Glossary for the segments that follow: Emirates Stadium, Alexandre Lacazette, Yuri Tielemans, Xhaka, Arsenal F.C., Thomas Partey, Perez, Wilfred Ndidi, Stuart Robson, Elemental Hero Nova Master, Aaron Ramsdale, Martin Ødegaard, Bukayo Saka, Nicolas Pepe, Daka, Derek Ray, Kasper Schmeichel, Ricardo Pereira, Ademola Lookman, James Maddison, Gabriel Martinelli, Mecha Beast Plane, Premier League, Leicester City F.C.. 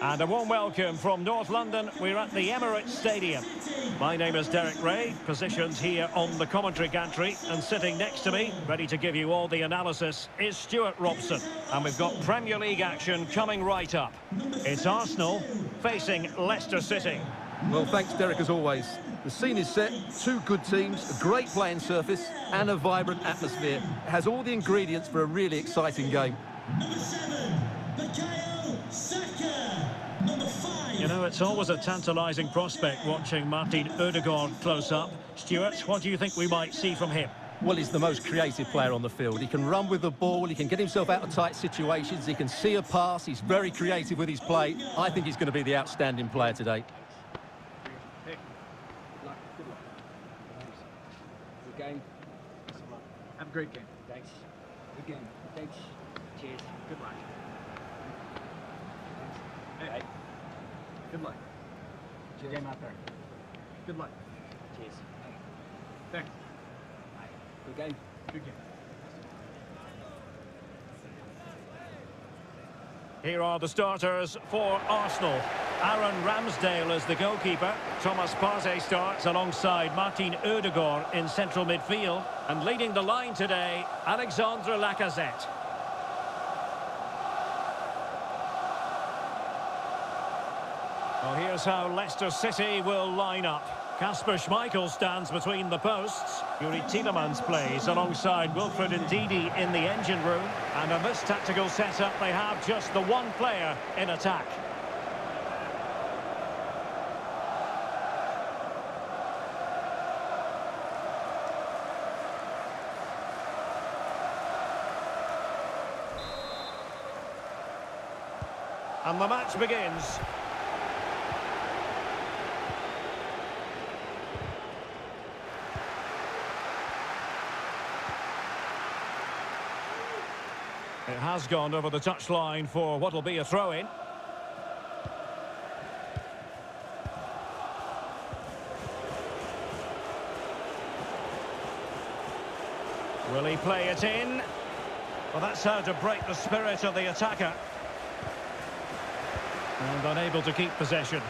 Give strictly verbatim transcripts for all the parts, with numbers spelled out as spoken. And a warm welcome from North London. We're at the Emirates Stadium. My name is Derek Ray, positioned here on the commentary gantry, and sitting next to me, ready to give you all the analysis, is Stuart Robson. And we've got Premier League action coming right up. It's Arsenal facing Leicester City. Well, thanks, Derek, as always. The scene is set, two good teams, a great playing surface, and a vibrant atmosphere. It has all the ingredients for a really exciting game. Number seven, Bukayo Saka. Number five. You know, it's always a tantalising prospect watching Martin Ødegaard close up. Stuart, what do you think we might see from him? Well, he's the most creative player on the field. He can run with the ball, he can get himself out of tight situations, he can see a pass, he's very creative with his play. I think he's going to be the outstanding player today. Game. Have a great game. Thanks. Good game. Thanks. Cheers. Good luck. Hey. Right. Good luck. Cheers. Game out there. Good luck. Cheers. Thanks. Right. Good game. Good game. Here are the starters for Arsenal. Aaron Ramsdale is the goalkeeper. Thomas Partey starts alongside Martin Ødegaard in central midfield. And leading the line today, Alexandre Lacazette. Well, here's how Leicester City will line up. Kasper Schmeichel stands between the posts. Yuri Tielemans plays alongside Wilfred Ndidi in the engine room. And in this tactical setup, they have just the one player in attack. And the match begins. It has gone over the touchline for what will be a throw-in. Will he play it in? Well, that's how to break the spirit of the attacker. And unable to keep possession.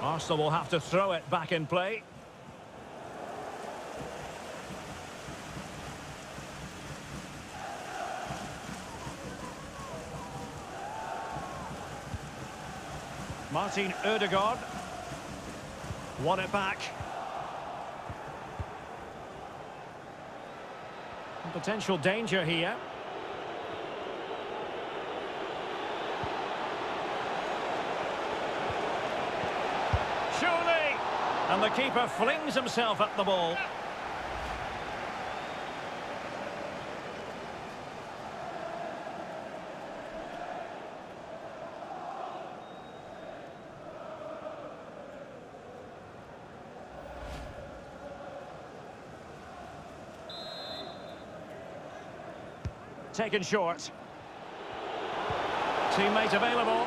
Arsenal will have to throw it back in play. Martin Ødegaard won it back. Potential danger here. Surely! And the keeper flings himself at the ball. Taken short. Teammate available.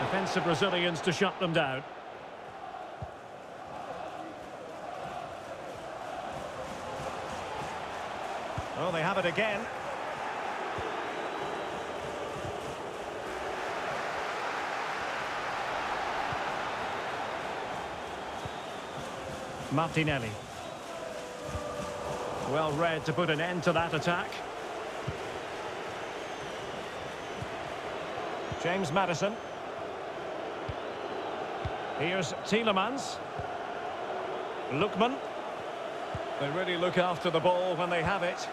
Defensive Brazilians to shut them down. Well, they have it again. Martinelli. Well read to put an end to that attack. James Maddison. Here's Tielemans. Lookman. They really look after the ball when they have it.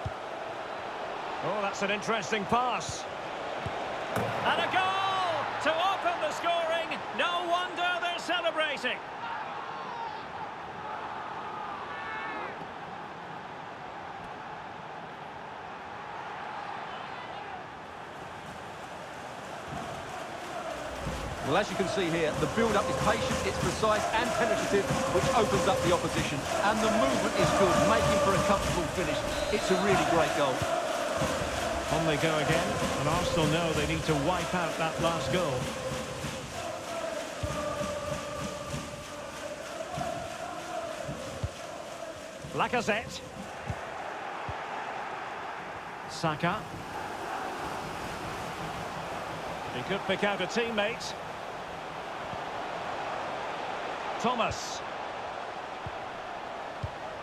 Oh, that's an interesting pass. And a goal to open the scoring. No wonder they're celebrating. Well, as you can see here, the build-up is patient, it's precise and penetrative, which opens up the opposition. And the movement is good, making for a comfortable finish. It's a really great goal. On they go again, and Arsenal know they need to wipe out that last goal. Lacazette. Saka. He could pick out a teammate. Thomas.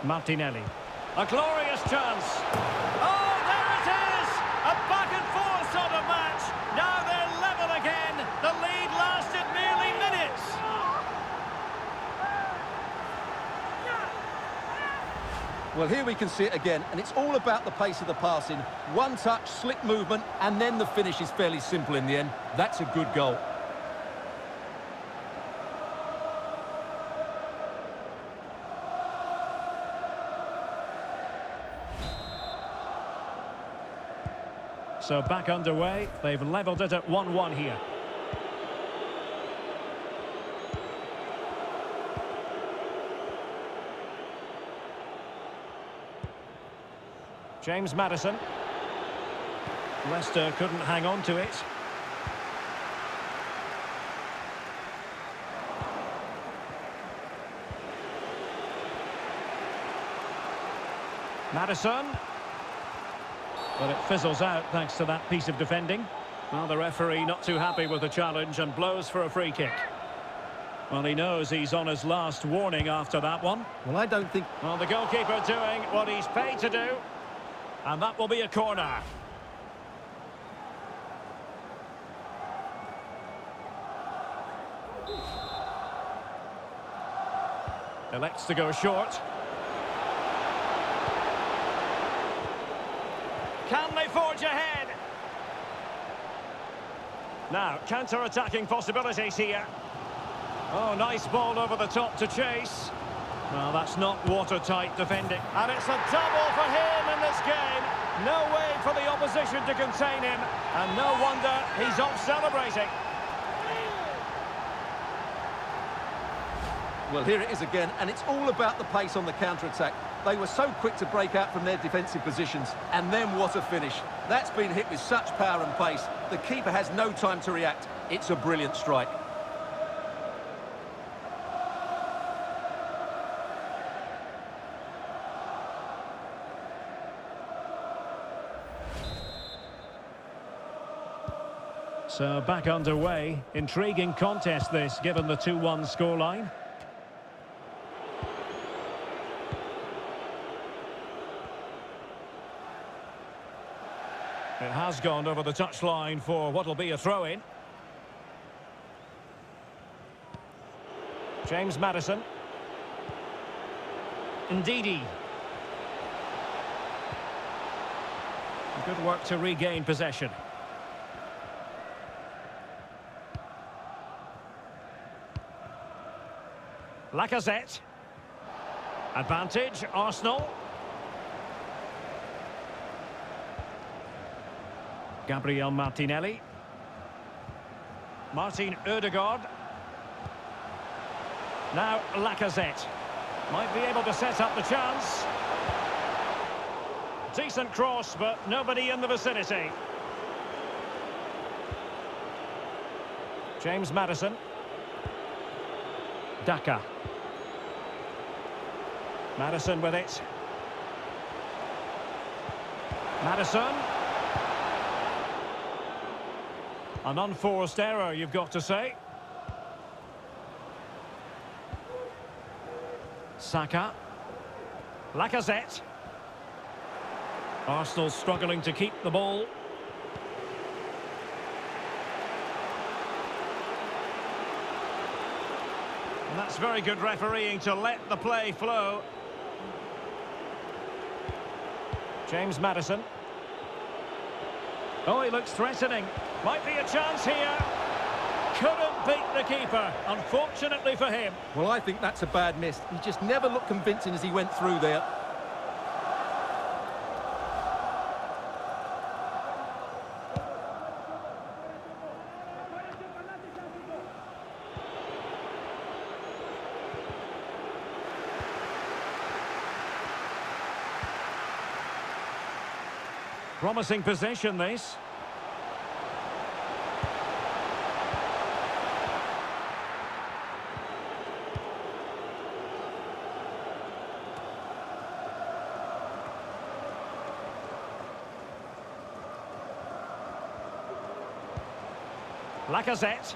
Martinelli. A glorious chance. Oh, there it is! A back and forth sort of match. Now they're level again. The lead lasted merely minutes. Well, here we can see it again, and it's all about the pace of the passing. One touch, slick movement, and then the finish is fairly simple in the end. That's a good goal. So back underway, they've levelled it at one one here. James Maddison. Leicester couldn't hang on to it. Maddison. But it fizzles out thanks to that piece of defending. Well, the referee not too happy with the challenge and blows for a free kick. Well, he knows he's on his last warning after that one. Well, I don't think... Well, the goalkeeper doing what he's paid to do. And that will be a corner. Elects to go short. Can they forge ahead? Now, counter-attacking possibilities here. Oh, nice ball over the top to chase. Well, that's not watertight defending. And it's a double for him in this game. No way for the opposition to contain him. And no wonder he's off celebrating. Well, here it is again, and it's all about the pace on the counter-attack. They were so quick to break out from their defensive positions, and then what a finish. That's been hit with such power and pace. The keeper has no time to react. It's a brilliant strike. So back underway. Intriguing contest this, given the two one scoreline. It has gone over the touchline for what will be a throw-in. James Maddison. Ndidi. Good work to regain possession. Lacazette. Advantage, Arsenal. Gabriel Martinelli. Martin Ødegaard. Now Lacazette. Might be able to set up the chance. Decent cross, but nobody in the vicinity. James Maddison. Daka. Maddison with it. Maddison. An unforced error, you've got to say. Saka. Lacazette. Arsenal struggling to keep the ball. And that's very good refereeing to let the play flow. James Maddison. Oh, he looks threatening. Might be a chance here. Couldn't beat the keeper, unfortunately for him. Well, I think that's a bad miss. He just never looked convincing as he went through there. Promising possession, this. Lacazette.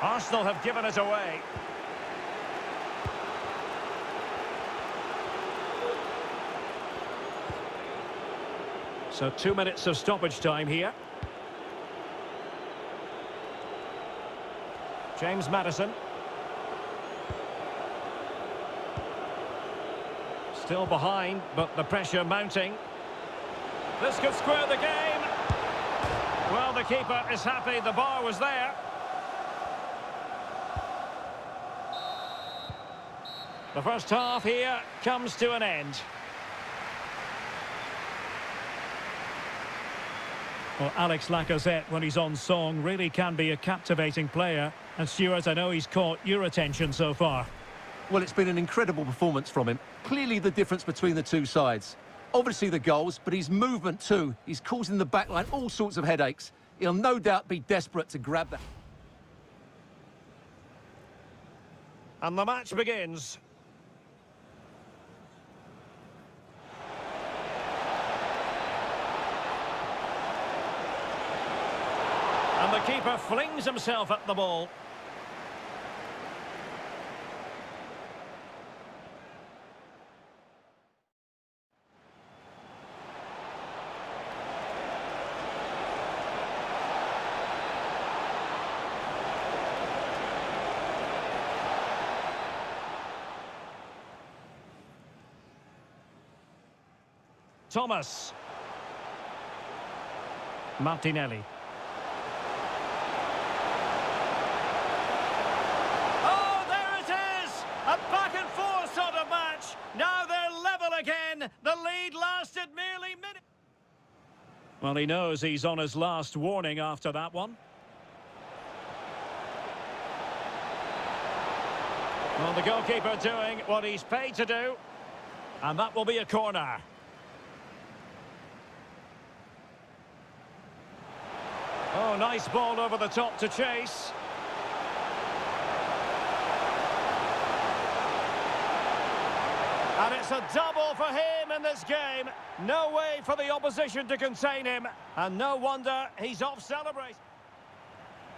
Arsenal have given it away. So two minutes of stoppage time here. James Maddison. Still behind, but the pressure mounting. This could square the game. Well, the keeper is happy. The bar was there. The first half here comes to an end. Well, Alex Lacazette, when he's on song, really can be a captivating player. And Stuart, I know he's caught your attention so far. Well, it's been an incredible performance from him. Clearly the difference between the two sides. Obviously the goals, but his movement too. He's causing the backline all sorts of headaches. He'll no doubt be desperate to grab that. And the match begins. And the keeper flings himself at the ball. Thomas. Martinelli. Well, he knows he's on his last warning after that one. Well, the goalkeeper doing what he's paid to do. And that will be a corner. Oh, nice ball over the top to chase. And it's a double for him in this game. No way for the opposition to contain him. And no wonder he's off celebrating.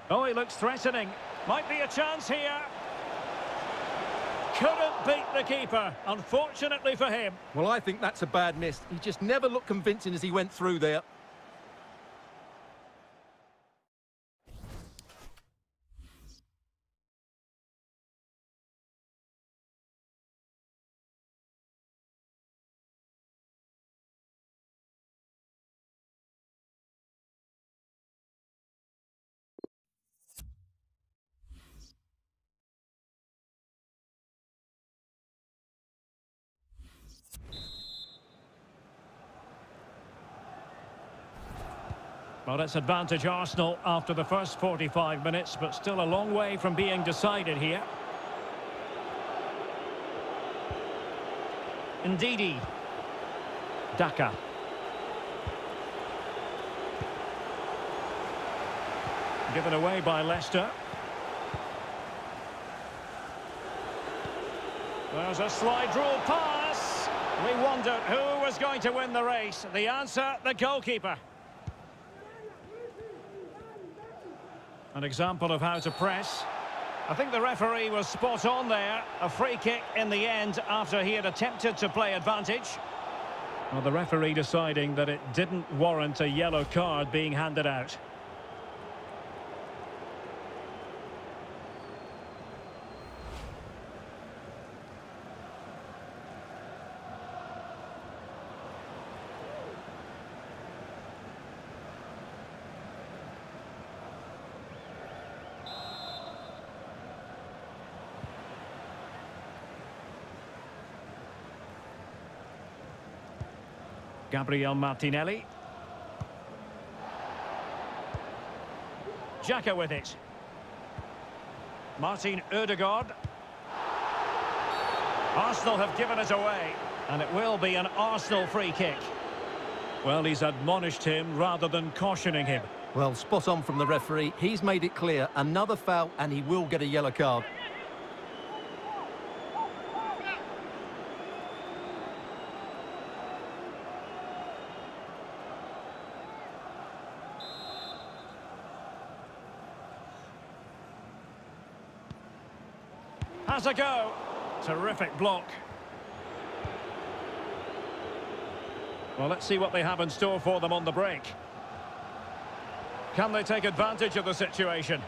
Oh, he looks threatening. Might be a chance here. Couldn't beat the keeper, unfortunately for him. Well, I think that's a bad miss. He just never looked convincing as he went through there. Well, it's advantage Arsenal after the first forty-five minutes, but still a long way from being decided here. Ndidi. Daka. Given away by Leicester. There's a slide rule pass. We wondered who was going to win the race. The answer, the goalkeeper. An example of how to press. I think the referee was spot on there. A free kick in the end after he had attempted to play advantage. Well, the referee deciding that it didn't warrant a yellow card being handed out. Gabriel Martinelli. Xhaka with it. Martin Ødegaard. Arsenal have given it away, and it will be an Arsenal free kick. Well, he's admonished him rather than cautioning him. Well, spot on from the referee. He's made it clear. Another foul, and he will get a yellow card. has a go. Terrific block. Well, let's see what they have in store for them on the break. Can they take advantage of the situation?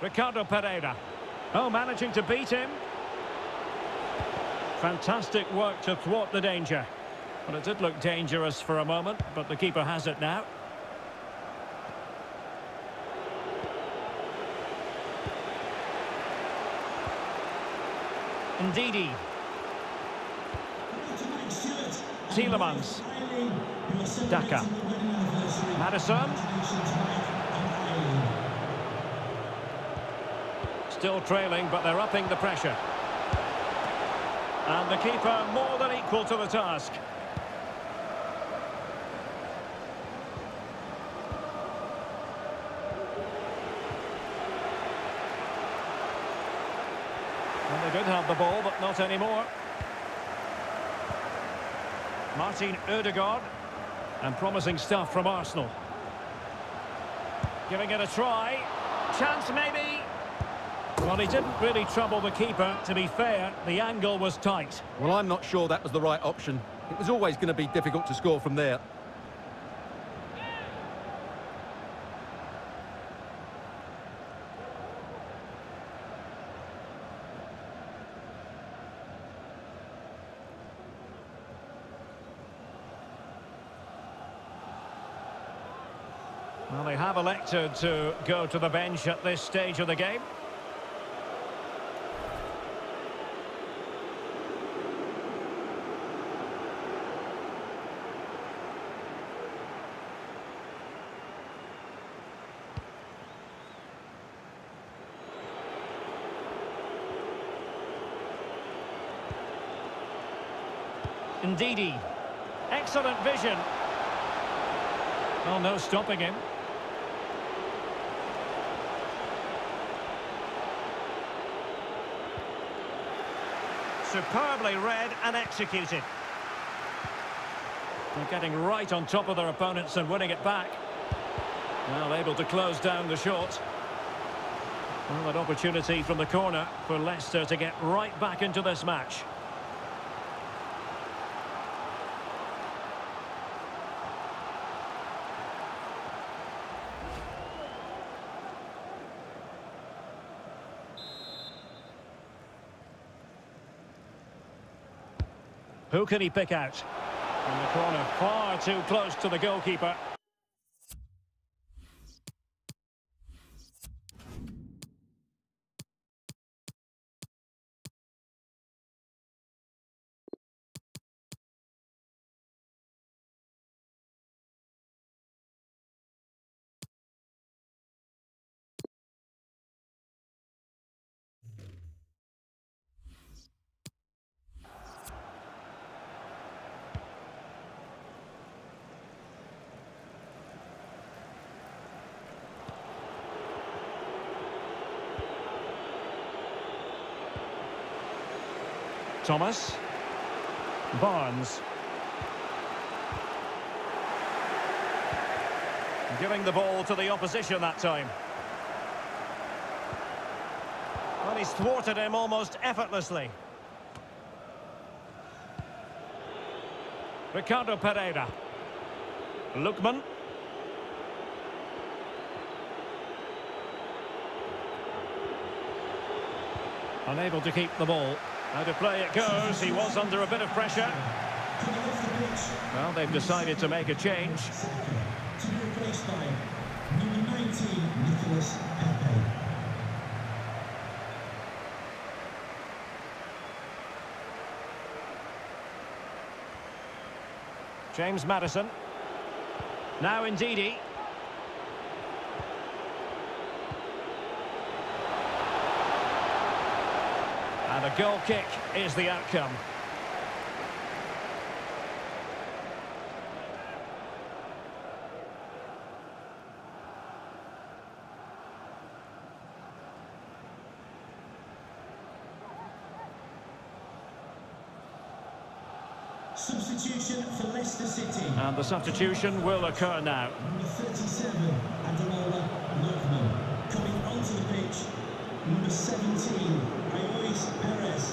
Ricardo Pereira. Oh, managing to beat him. Fantastic work to thwart the danger. Well, it did look dangerous for a moment, but the keeper has it now. Ndidi. Tielemans. Daka. Maddison. Still trailing, but they're upping the pressure. And the keeper more than equal to the task. And they did have the ball, but not anymore. Martin Ødegaard, and promising stuff from Arsenal. Giving it a try. Chance maybe. Well, he didn't really trouble the keeper. To be fair, the angle was tight. Well, I'm not sure that was the right option. It was always going to be difficult to score from there. Well, they have elected to go to the bench at this stage of the game. Ndidi. Excellent vision. Well, no stopping him. Superbly read and executed. They're getting right on top of their opponents and winning it back. Well, able to close down the shot. Well, an opportunity from the corner for Leicester to get right back into this match. Who can he pick out? In the corner, far too close to the goalkeeper. Thomas. Barnes. Giving the ball to the opposition that time. Well, he's thwarted him almost effortlessly. Ricardo Pereira. Lookman. Unable to keep the ball. How to play it goes. He was under a bit of pressure. Well, they've decided to make a change. To be replaced by number nineteen, Nicolas Pepe. James Maddison. Now Ndidi. And a goal kick is the outcome. Substitution for Leicester City. And the substitution will occur now. Number thirty-seven, Ademola Lookman, coming onto the pitch. Number seventeen, Perez.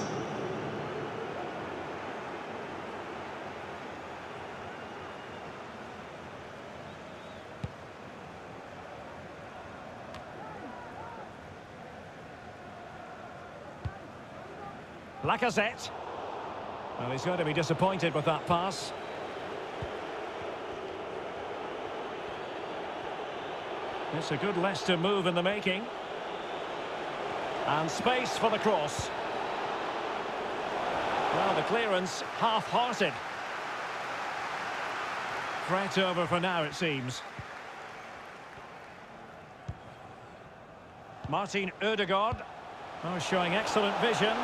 Lacazette. Well, he's going to be disappointed with that pass. It's a good Leicester move in the making. And space for the cross. Well, the clearance half-hearted. Threat over for now, it seems. Martin Ødegaard. Oh, showing excellent vision.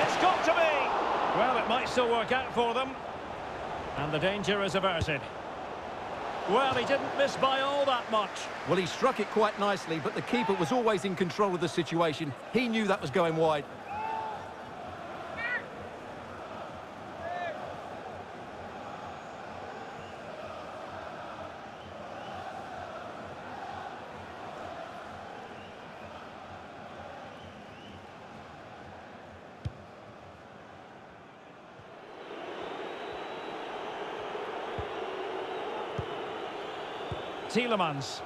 It's got to be! Well, it might still work out for them. And the danger is averted. Well, he didn't miss by all that much. Well, he struck it quite nicely, but the keeper was always in control of the situation. He knew that was going wide. Tielemans.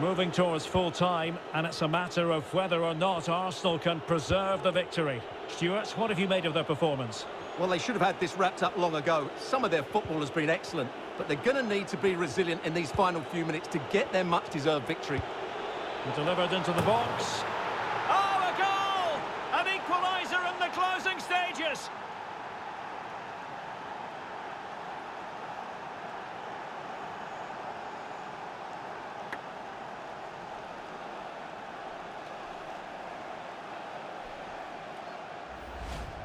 Moving towards full-time, and it's a matter of whether or not Arsenal can preserve the victory. Stuart, what have you made of their performance? Well, they should have had this wrapped up long ago. Some of their football has been excellent, but they're going to need to be resilient in these final few minutes to get their much-deserved victory. And delivered into the box. Oh, a goal! An equaliser in the closing stages!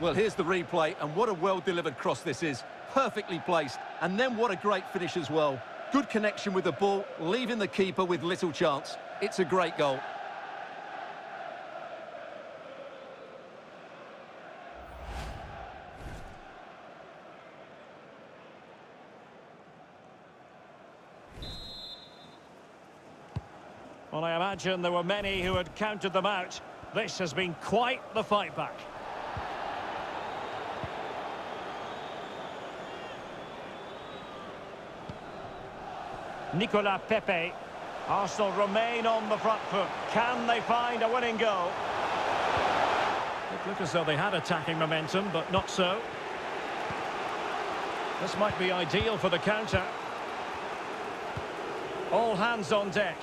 Well, here's the replay, and what a well-delivered cross this is. Perfectly placed, and then what a great finish as well. Good connection with the ball, leaving the keeper with little chance. It's a great goal. Well, I imagine there were many who had counted them out. This has been quite the fight back. Nicolas Pepe. Arsenal remain on the front foot. Can they find a winning goal? It looked as though they had attacking momentum, but not so. This might be ideal for the counter. All hands on deck.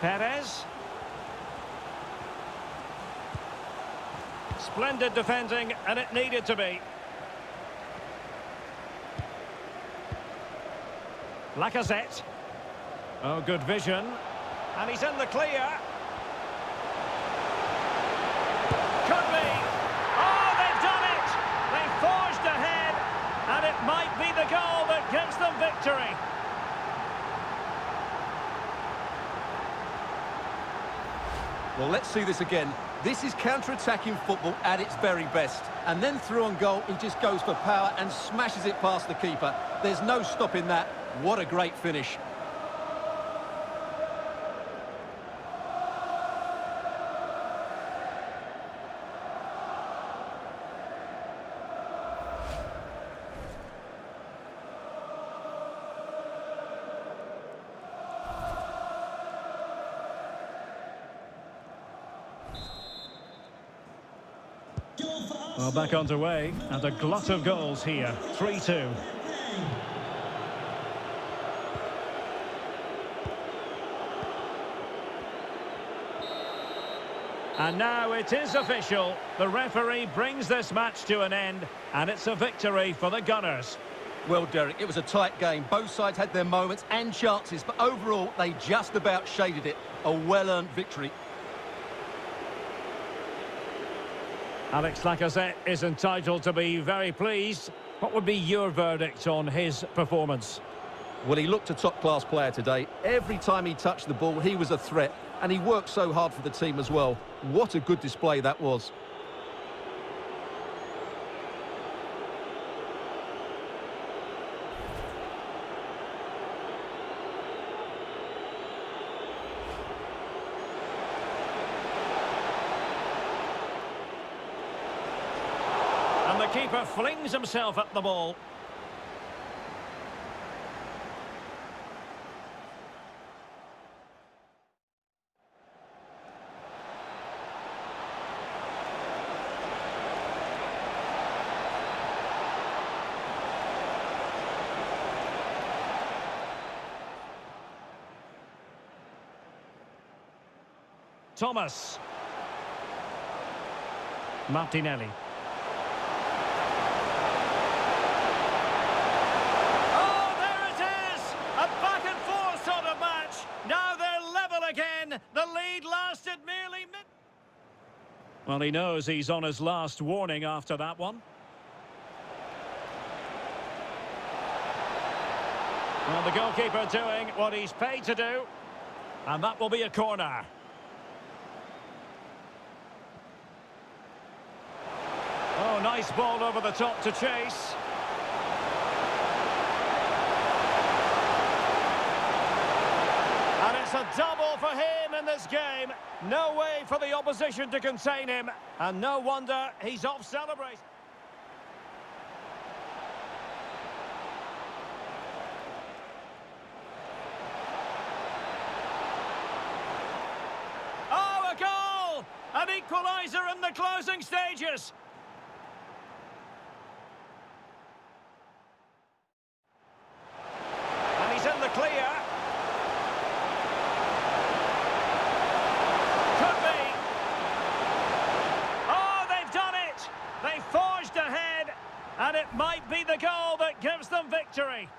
Perez. Splendid defending, and it needed to be. Lacazette. Oh, good vision. And he's in the clear. Could be. Oh, they've done it! They forged ahead. And it might be the goal that gives them victory. Well, let's see this again. This is counter-attacking football at its very best. And then through on goal, he just goes for power and smashes it past the keeper. There's no stopping that. What a great finish. Well, back underway, and a glut of goals here. three two. And now it is official. The referee brings this match to an end, and it's a victory for the Gunners. Well, Derek, it was a tight game. Both sides had their moments and chances, but overall, they just about shaded it. A well-earned victory. Alex Lacazette is entitled to be very pleased. What would be your verdict on his performance? Well, he looked a top-class player today. Every time he touched the ball, he was a threat. And he worked so hard for the team as well. What a good display that was. keeper flings himself at the ball. Thomas. Martinelli. Oh, there it is! A back and forth sort of match. Now they're level again. The lead lasted merely min. Well, he knows he's on his last warning after that one. Well, the goalkeeper doing what he's paid to do. And that will be a corner. Oh, nice ball over the top to chase. And it's a double for him in this game. No way for the opposition to contain him. And no wonder he's off celebrating. Oh, a goal! An equaliser in the closing stages. Clear. Could be. Oh, they've done it. They forged ahead, and it might be the goal that gives them victory.